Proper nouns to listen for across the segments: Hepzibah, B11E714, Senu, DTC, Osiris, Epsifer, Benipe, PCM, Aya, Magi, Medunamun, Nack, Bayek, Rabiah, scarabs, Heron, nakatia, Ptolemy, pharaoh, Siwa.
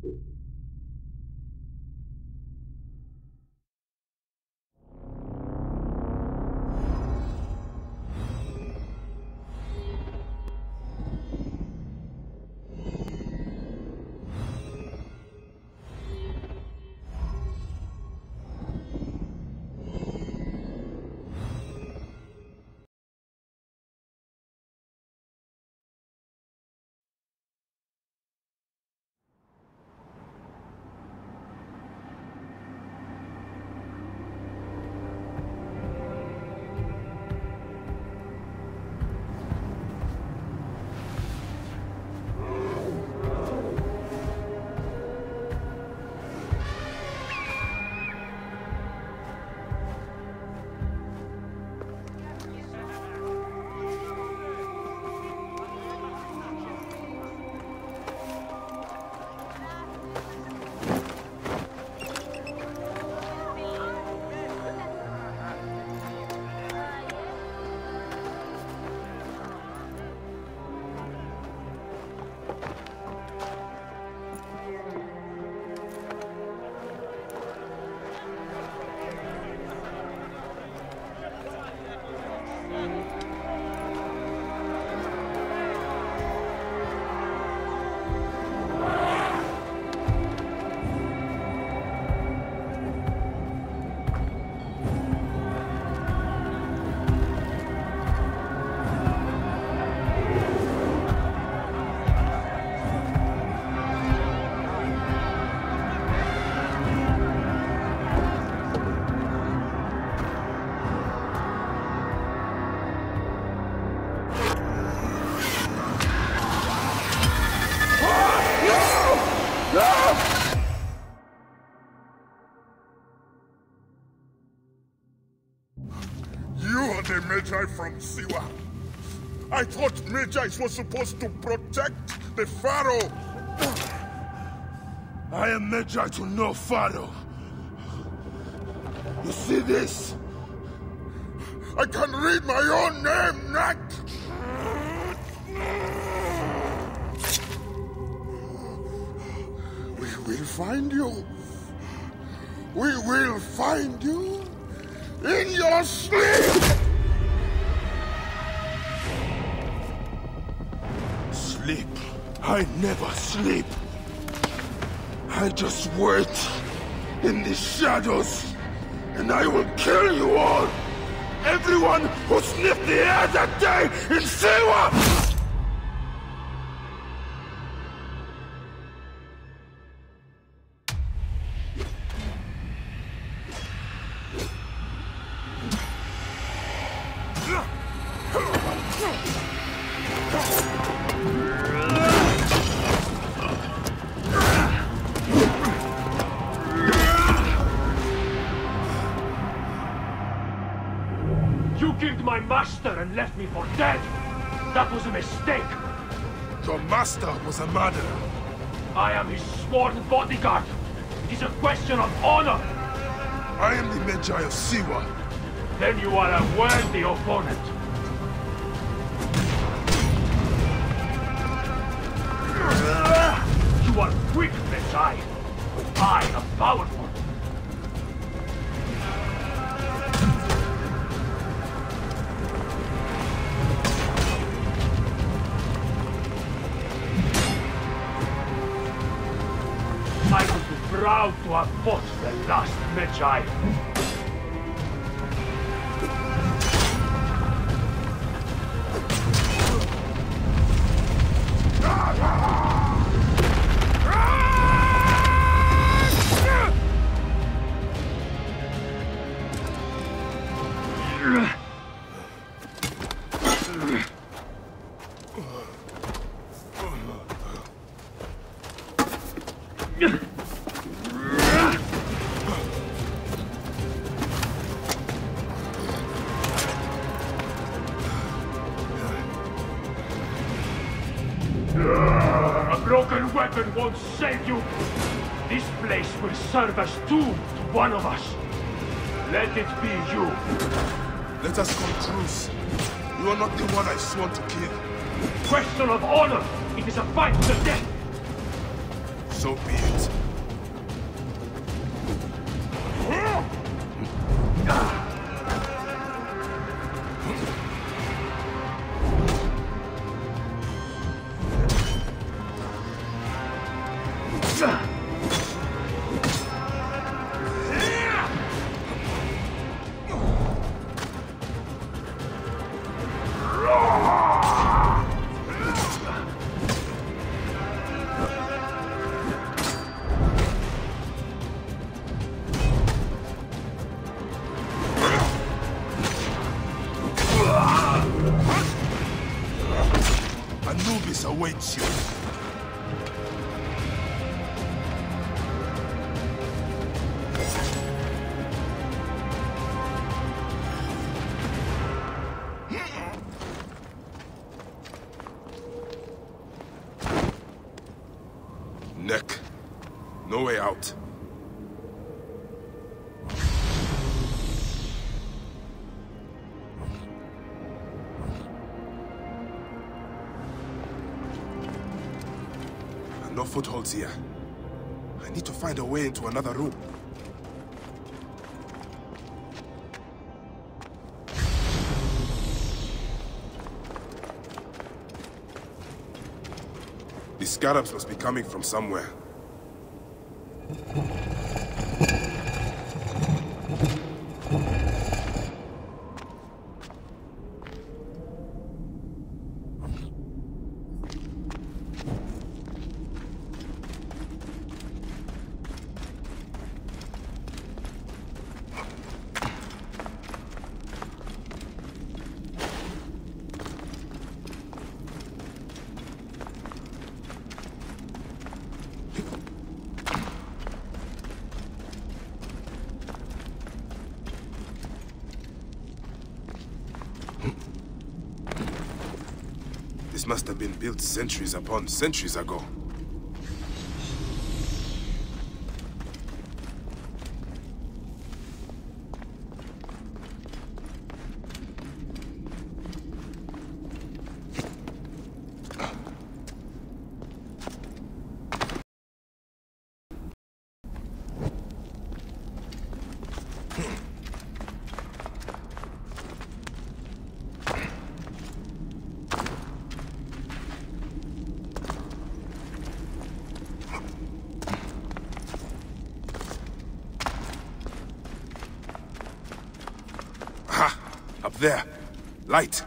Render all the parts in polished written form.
The Magi from Siwa. I thought Magis were supposed to protect the pharaoh. I am Magi to no pharaoh. You see this? I can read my own name, Nack. We will find you. We will find you in your sleep. I never sleep. I just wait in the shadows, and I will kill you all. Everyone who sniffed the air that day in Siwa! And left me for dead. That was a mistake. Your master was a murderer. I am his sworn bodyguard. It is a question of honor. I am the Magi of Siwa. Then you are a worthy opponent. You are weak, Magi. I am powerful. Proud to have fought the last Magi. Won't save you. This place will serve as doom to one of us. Let it be you. Let us conclude. You are not the one I sworn to kill. Question of honor. It is a fight to the death. So be it. Awaits you. Nack, no way out. No footholds here. I need to find a way into another room. The scarabs must be coming from somewhere. Must have been built centuries upon centuries ago. There. Light.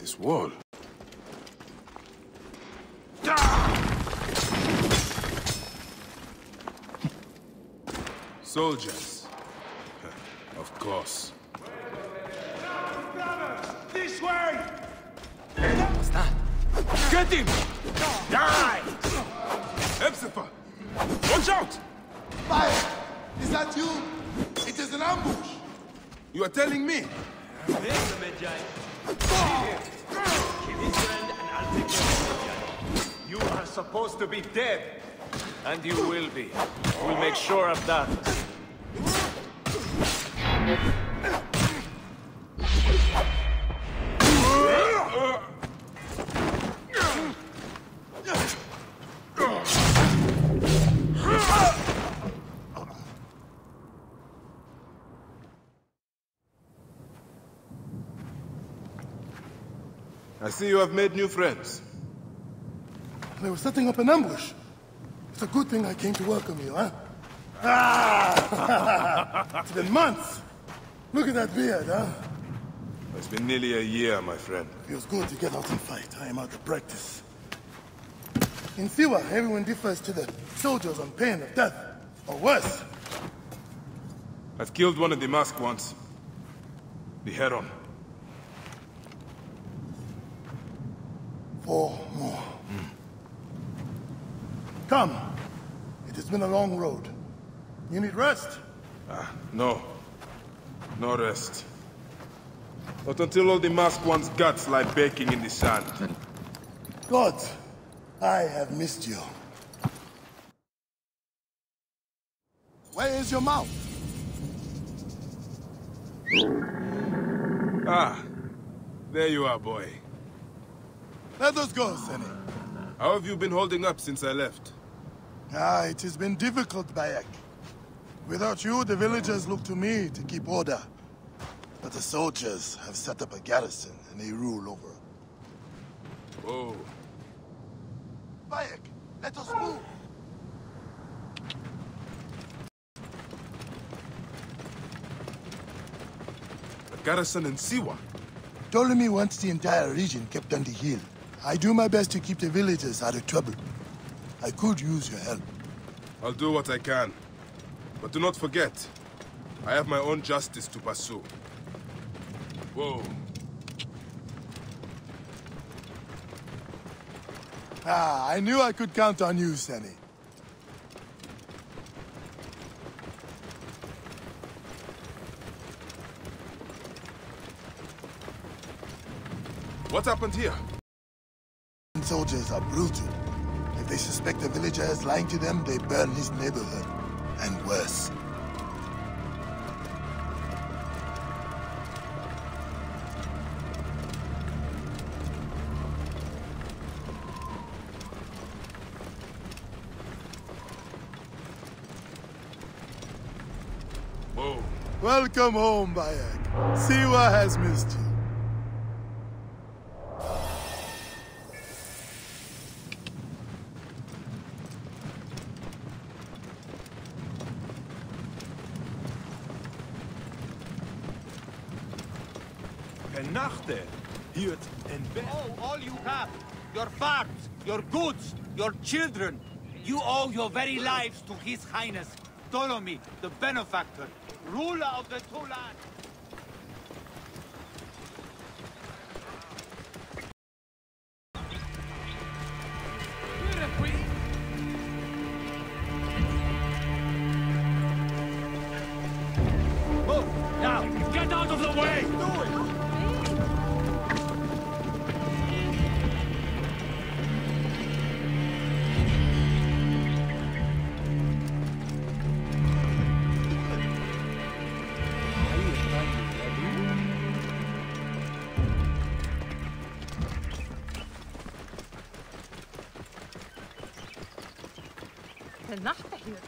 This wall. Soldiers. Of course. This way! What's that? Get him! Die! Epsifer! Watch out! Bayek! Is that you? It is an ambush! You are telling me? There's the Magi. Kill his friend and I'll take the Magi. You are supposed to be dead. And you will be. We'll make sure of that. I see you have made new friends. They were setting up an ambush. It's a good thing I came to welcome you, huh? Ah! It's been months. Look at that beard, huh? It's been nearly a year, my friend. Feels good to get out and fight. I am out of practice. In Siwa, everyone defers to the soldiers on pain of death, or worse. I've killed one of the masked once. The Heron. 4 more. Come. It has been a long road. You need rest? No. No rest. Not until all the masked ones' guts lie baking in the sand. Gods, I have missed you. Where is your mouth? Ah, there you are, boy. Let us go, Senu. How have you been holding up since I left? Ah, it has been difficult, Bayek. Without you, the villagers look to me to keep order. But the soldiers have set up a garrison, and they rule over it. Whoa. Bayek, let us move! A garrison in Siwa? Ptolemy wants the entire region kept under heel. I do my best to keep the villagers out of trouble. I could use your help. I'll do what I can. But do not forget, I have my own justice to pursue. Whoa. Ah, I knew I could count on you, Senu. What happened here? Soldiers are brutal. If they suspect a villager is lying to them, they burn his neighborhood. And worse. Whoa. Welcome home, Bayek. Siwa has missed you. Oh, all you have, your farms, your goods, your children. You owe your very lives to His Highness, Ptolemy, the benefactor, ruler of the two lands.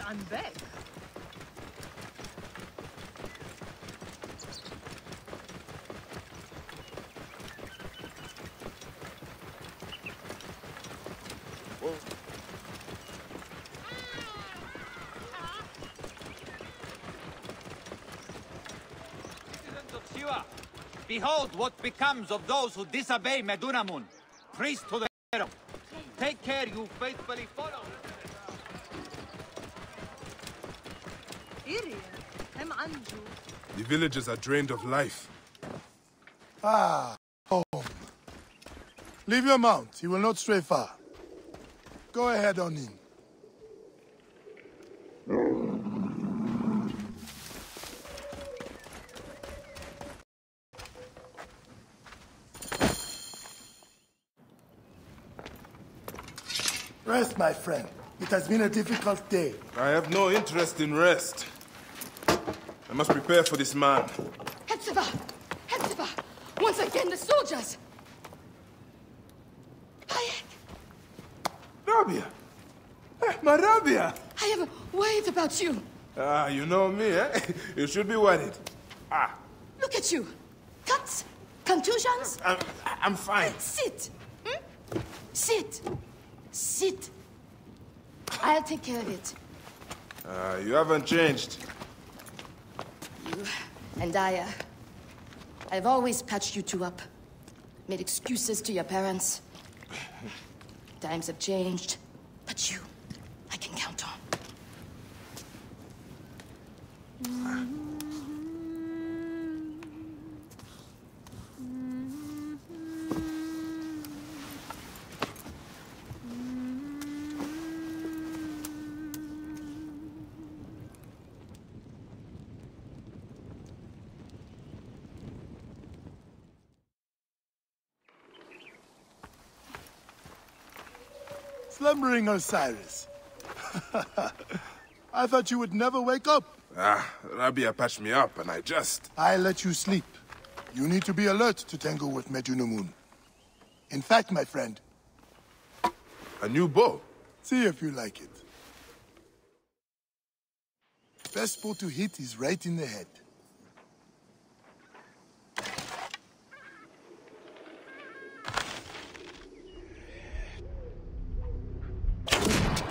I'm back. Whoa. Citizens of Siwa, behold what becomes of those who disobey Medunamun, priest to the pharaoh. Take care, you faithfully follow. The villages are drained of life. Ah, home. Leave your mount. He will not stray far. Go ahead on him. Rest, my friend. It has been a difficult day. I have no interest in rest. I must prepare for this man. Hepzibah! Hepzibah! Once again, the soldiers! Bayek! Rabiah! My Rabiah! I am worried about you. Ah, you know me, eh? You should be worried. Ah. Look at you. Cuts? Contusions? I'm fine. Sit. Hmm? Sit. Sit. I'll take care of it. You haven't changed. And Aya, I've always patched you two up. Made excuses to your parents. Times have changed. But you, I can count on. Slumbering, Osiris. I thought you would never wake up. Ah, Rabiah patched me up and I let you sleep. You need to be alert to tangle with Medunamun. In fact, my friend... A new bow? See if you like it. Best bow to hit is right in the head.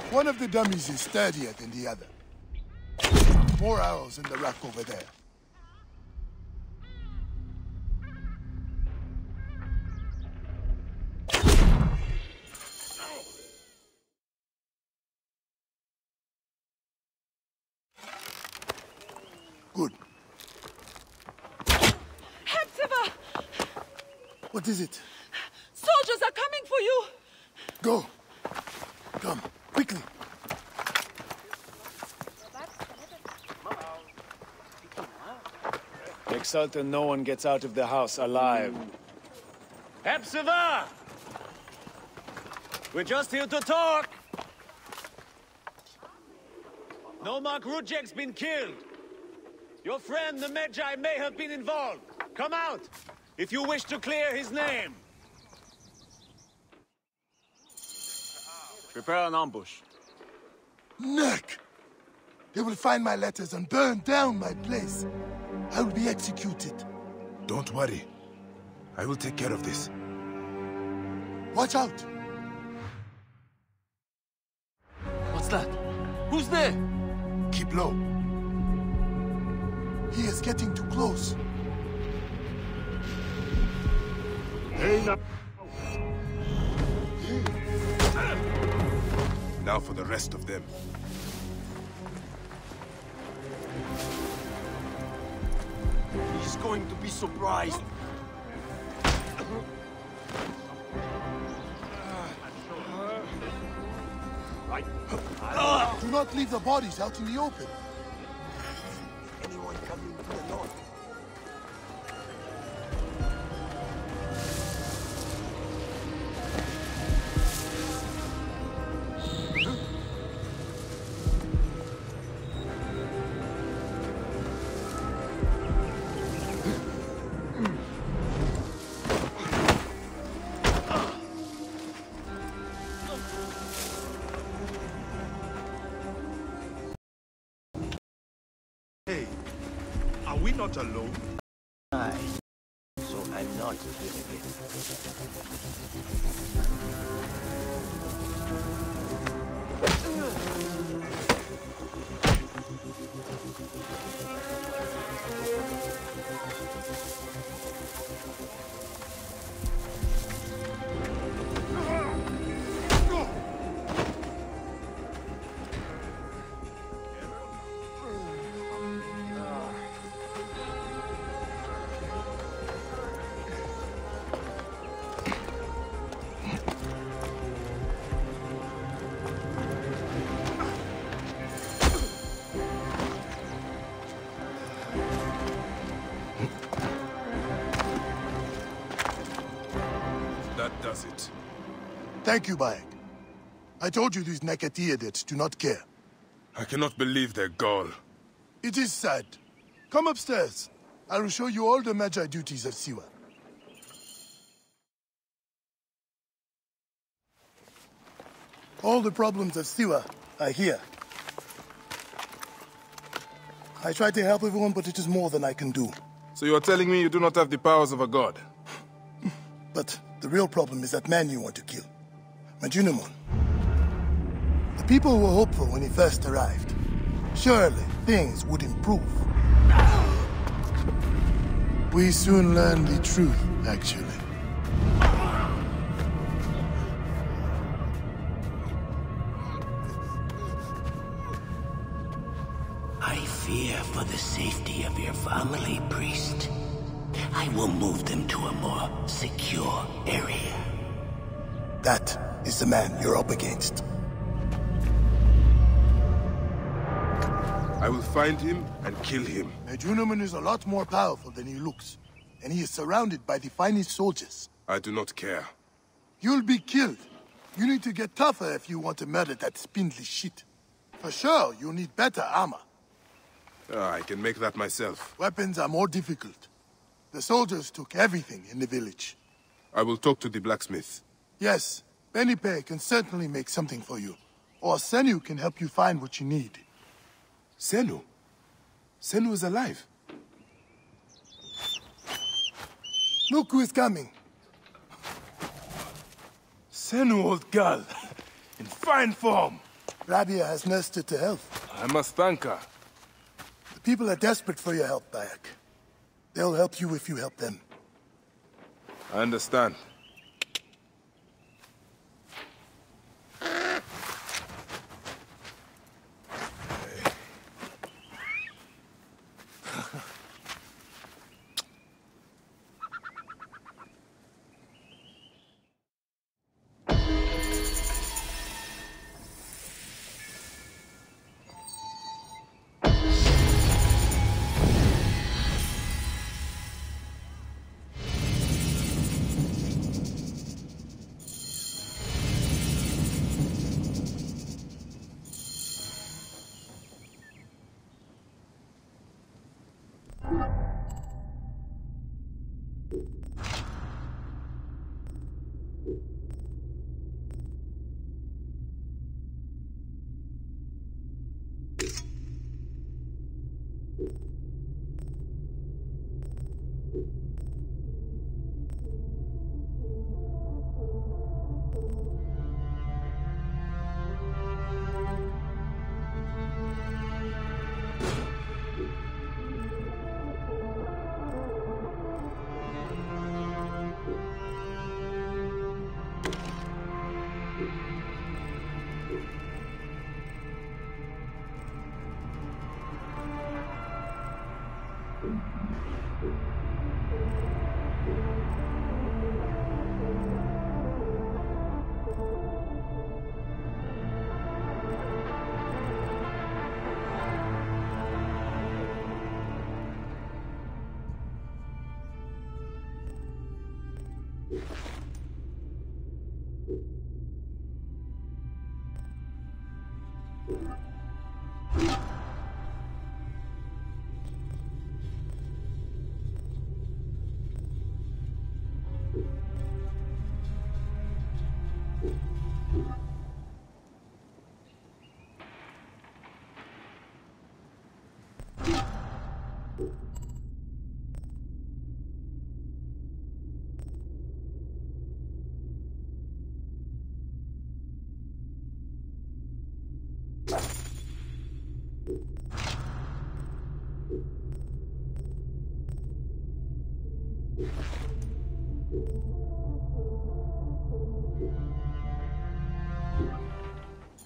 One of the dummies is sturdier than the other. More arrows in the rack over there. Good. Hepzibah! What is it? Soldiers are coming for you! Go! Come, quickly! Exult and no one gets out of the house alive. Hepzibah! We're just here to talk! Nomarch Rujek's been killed! Your friend, the Magi, may have been involved. Come out, if you wish to clear his name. Prepare an ambush. Nack! They will find my letters and burn down my place. I will be executed. Don't worry. I will take care of this. Watch out! What's that? Who's there? Keep low. He is getting too close. Now for the rest of them. He's going to be surprised. Do not leave the bodies out in the open. Not alone. Aye. So I'm not here again. Thank you, Bayek. I told you these nakatia do not care. I cannot believe their gall. It is sad. Come upstairs. I will show you all the Magi duties of Siwa. All the problems of Siwa are here. I try to help everyone, but it is more than I can do. So you are telling me you do not have the powers of a god? But the real problem is that man you want to kill. Medunamun. The people were hopeful when he first arrived. Surely things would improve. We soon learned the truth, actually. I fear for the safety of your family, priest. I will move them to a more secure area. That is the man you're up against. I will find him and kill him. Medunamun is a lot more powerful than he looks, and he is surrounded by the finest soldiers. I do not care. You'll be killed, You need to get tougher if you want to murder that spindly shit. For sure, you need better armor. I can make that myself. Weapons are more difficult. The soldiers took everything in the village. I will talk to the blacksmith. Yes, Benipe can certainly make something for you. Or Senu can help you find what you need. Senu? Senu is alive. Look who is coming. Senu, old girl, in fine form. Rabiah has nursed her to health. I must thank her. The people are desperate for your help, Bayek. They'll help you if you help them. I understand.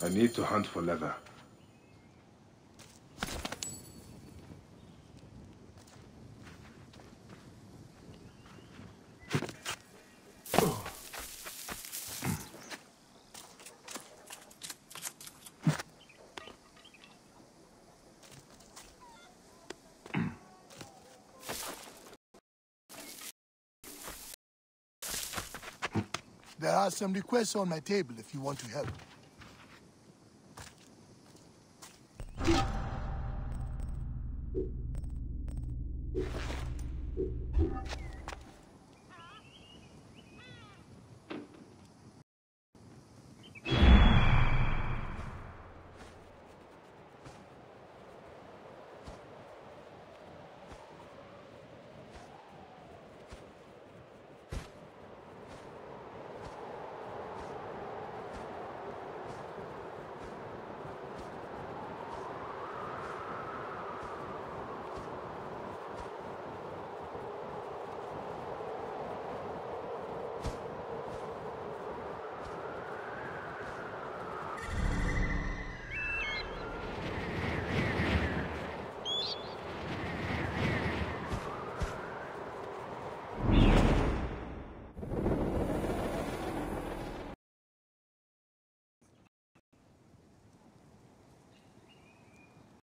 I need to hunt for leather. There are some requests on my table if you want to help.